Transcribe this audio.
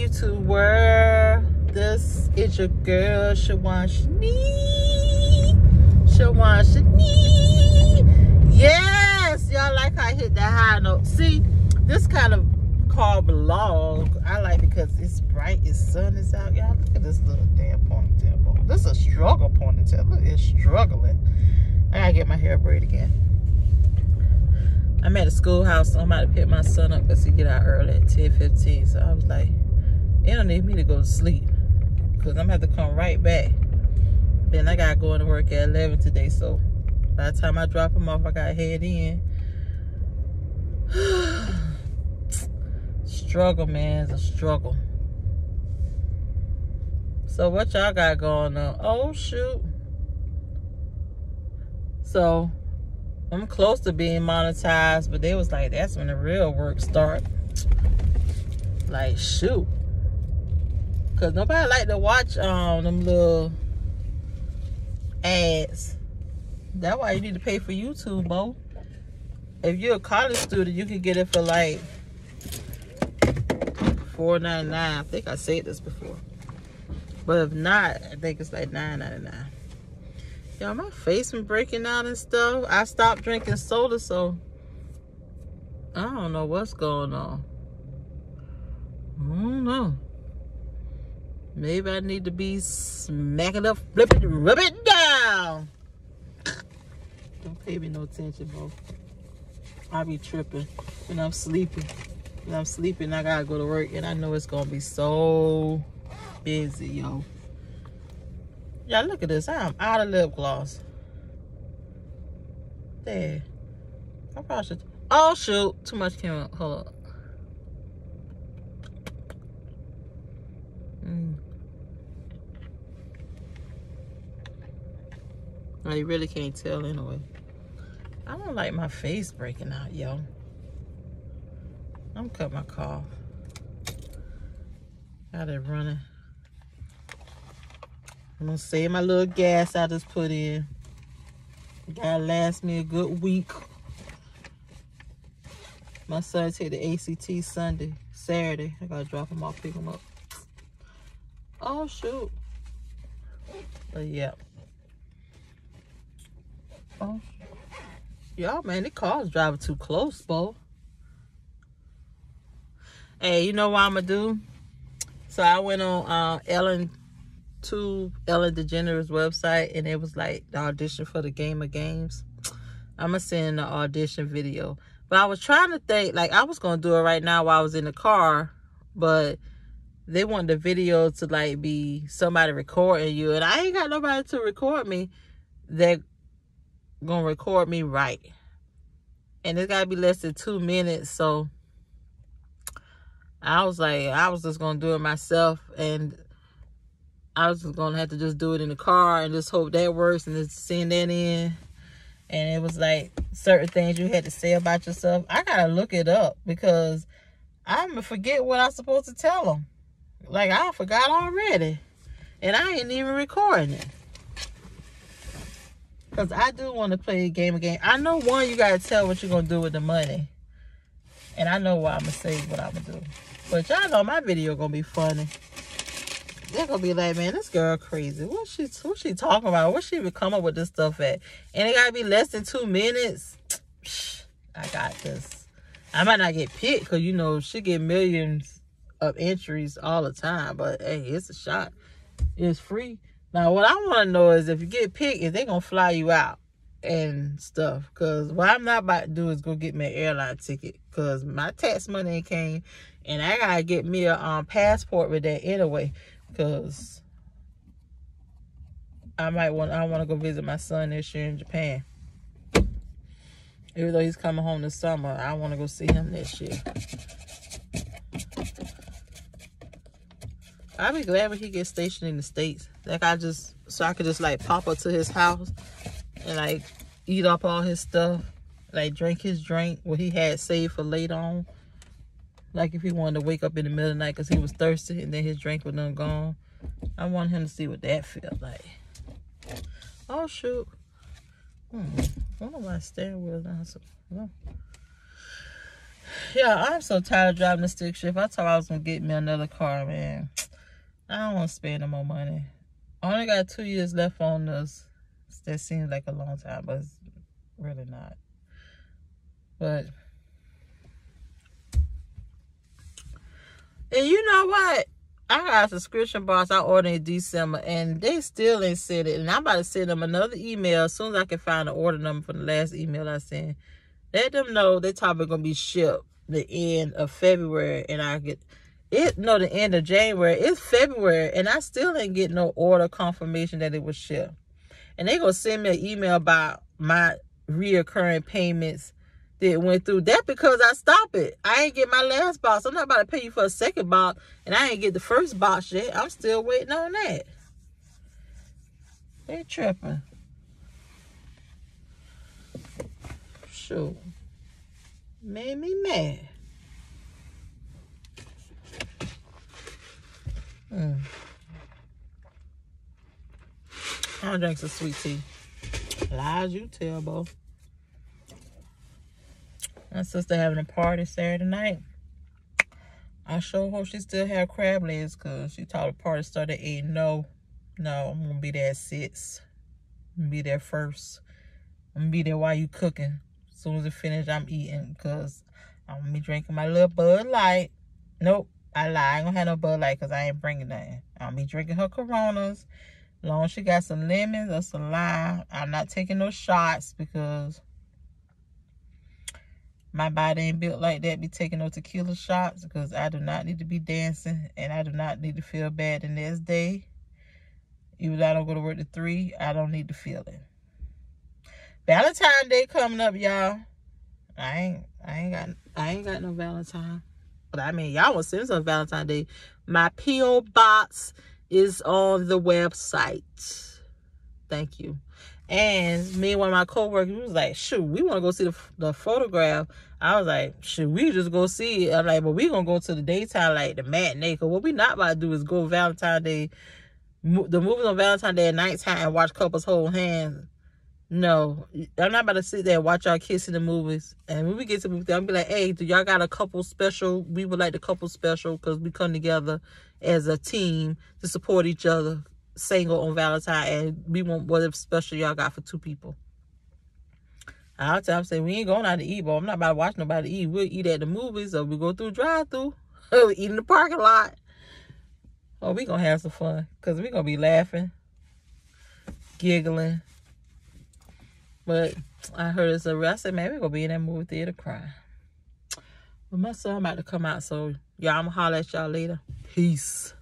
YouTube world. This is your girl, Shawan Shenek. Shawan Shenek. Yes, y'all like how I hit that high note. See, this kind of car vlog I like because it's bright, it's sun is out. Y'all look at this little damn ponytail. Boy. This is a struggle ponytail. Look, it's struggling. I gotta get my hair braided again. I'm at a schoolhouse, so I'm about to pick my son up because he get out early at 10:15. So I was like, they don't need me to go to sleep because I'm gonna have to come right back. Then I gotta go into work at 11 today. So by the time I drop him off, I gotta head in. Struggle, man, it's a struggle. So what y'all got going on? Oh shoot. So I'm close to being monetized, but they was like, that's when the real work start. Like, shoot. Because nobody like to watch them little ads. That's why you need to pay for YouTube, Bo. If you're a college student, you can get it for like $4.99. I think I said this before. But if not, I think it's like $9.99. Y'all, my face been breaking out and stuff. I stopped drinking soda, so I don't know what's going on. I don't know. Maybe I need to be smacking up, flipping, rub it down. Don't pay me no attention, bro. I be tripping when I'm sleeping. When I'm sleeping, I gotta go to work, and I know it's gonna be so busy, yo. Y'all look at this. I am out of lip gloss. There. I probably should. Oh shoot. Too much came up. Hold up. No, you really can't tell anyway. I don't like my face breaking out, yo. I'm cutting my cough. Got it running. I'm gonna save my little gas I just put in. Gotta last me a good week. My son take the ACT Sunday, Saturday. I gotta drop him off, pick him up. Oh shoot. But yeah. Oh, y'all, man, the car's driving too close, Bo. Hey, you know what I'm gonna do? So I went on Ellen DeGeneres website, and it was like the audition for the Game of Games. I'm gonna send the audition video, but I was trying to think, like, I was gonna do it right now while I was in the car, but they want the video to like be somebody recording you, and I ain't got nobody to record me that gonna record me right, and it's gotta be less than 2 minutes. So I was like, I was just gonna do it myself, and I was just gonna have to just do it in the car and just hope that works and just send that in. And it was like certain things you had to say about yourself. I gotta look it up because I'm forget what I'm supposed to tell them. Like, I forgot already, and I ain't even recording it because I do want to play a game again. I know one, you gotta tell what you're gonna do with the money, and I know why I'm gonna say what I'm gonna do. But y'all know my video gonna be funny. They're gonna be like, man, this girl crazy. What's she talking about? What she even come up with this stuff at? And it gotta be less than 2 minutes. I got this. I might not get picked because, you know, she get millions of entries all the time. But hey, it's a shot. It's free. Now, what I want to know is if you get picked, if they gonna fly you out and stuff. Because what I'm not about to do is go get me an airline ticket because my tax money ain't came, and I gotta get me a passport with that anyway. Because I want to go visit my son this year in Japan. Even though he's coming home this summer, I want to go see him this year. I'll be glad when he gets stationed in the States. Like, I could just like pop up to his house and like eat up all his stuff, like drink his drink, what he had saved for later on. Like, if he wanted to wake up in the middle of the night because he was thirsty and then his drink was done gone. I want him to see what that felt like. Oh, shoot. I wonder why steering wheel down so low. Yeah, I'm so tired of driving the stick shift. I thought I was going to get me another car, man. I don't want to spend no more money. I only got 2 years left on this. That seems like a long time, but it's really not. But, and you know what? I got a subscription box I ordered in December, and they still ain't sent it. And I'm about to send them another email as soon as I can find the order number from the last email I sent. Let them know they're probably going to be shipped the end of February, and I get it, no, the end of January. It's February, and I still ain't get no order confirmation that it was shipped. And they're going to send me an email about my reoccurring payments that went through. That because I stopped it. I ain't get my last box. I'm not about to pay you for a second box, and I ain't get the first box yet. I'm still waiting on that. They tripping. Shoot. Made me mad. I don't drink some sweet tea. Lies you tell, bo. My sister having a party Saturday night. I sure hope she still have crab legs, because she thought the party started at 8. No, I'm going to be there at 6. I'm going to be there first. I'm going to be there while you cooking. As soon as it finished, I'm eating, because I'm going to be drinking my little Bud Light. Nope, I lie. I ain't going to have no Bud Light, because I ain't bringing nothing. I'm going to be drinking her Coronas. As long as she got some lemons or some lime. I'm not taking no shots, because my body ain't built like that. Be taking no tequila shots, because I do not need to be dancing, and I do not need to feel bad the next day. Even though I don't go to work at 3, I don't need to feel it. Valentine's Day coming up, y'all. I ain't got no Valentine. But I mean, y'all want to send some Valentine's Day. My P.O. box is on the website. Thank you. And me and one of my co-workers, we was like, shoot, we want to go see the photograph. I was like, shoot, we just go see it. I'm like, but we going to go to the daytime, like the matinee. Because what we not about to do is go Valentine's Day, the movies on Valentine's Day at nighttime and watch couples hold hands. No, I'm not about to sit there and watch y'all kiss in the movies. And when we get to the movie, I'm be like, hey, do y'all got a couple special? We would like the couple special, because we come together as a team to support each other. Single on Valentine, and we want whatever special y'all got for 2 people. I'll tell them, say we ain't going out to eat, but I'm not about to watch nobody eat. We'll eat at the movies, or we go through drive-through, or we eat in the parking lot. Oh, we gonna have some fun, because we gonna be laughing, giggling. But I heard it's a, I said, man, we gonna be in that movie theater crying. But my son about to come out, so y'all, I'm gonna holler at y'all later. Peace.